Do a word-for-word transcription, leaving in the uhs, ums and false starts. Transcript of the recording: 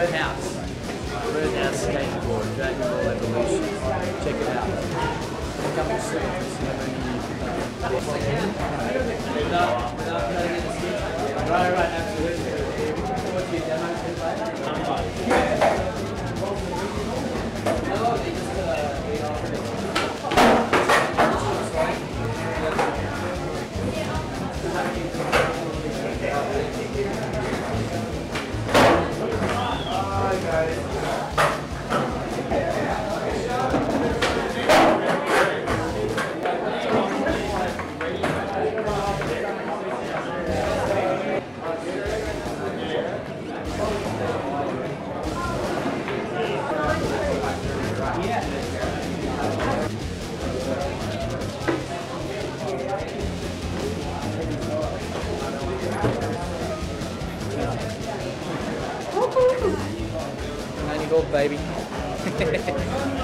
Red House. Red House Skateboard, Dragon Ball Evolution. Check it out. Coming soon. Without cutting in the sketch. Right, right, absolutely. What's your demo template? No, they just uh they offered it. Baby.